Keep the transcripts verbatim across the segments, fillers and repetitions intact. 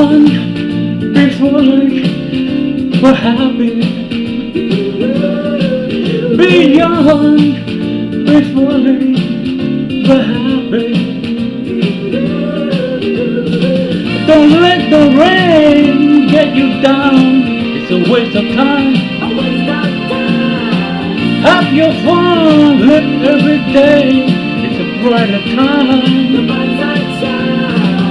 on before we were happy, beyond before we were happy. Don't let the rain get you down, it's a waste of time. Have your fun, live every day, it's a brighter time.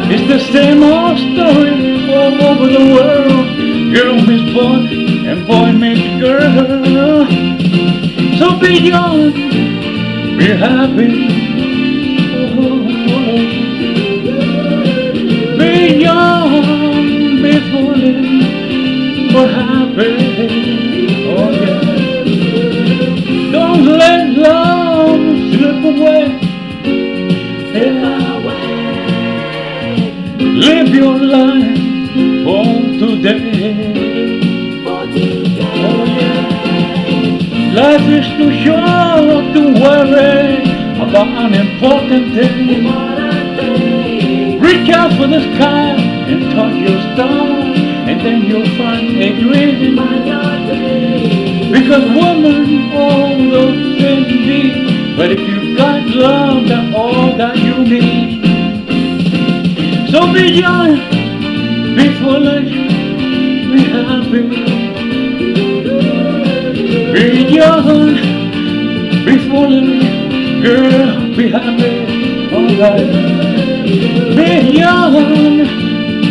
It's the same old story all over the world. Girl meets boy and boy meets girl. So be young, be happy. Oh. Be young, be falling, but happy. Oh yeah. Don't let love slip away. Live your life for today, for today. Oh, yeah. Life is too short to worry about unimportant things. Reach out for the sky and touch your star, and then you'll find a dream. Because women all those things need, but if you've got love, that's all that you need. So be young, be foolish, be happy. Be young, be foolish, girl, be happy. Alright. Be young,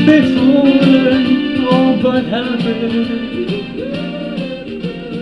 be foolish, oh but happy.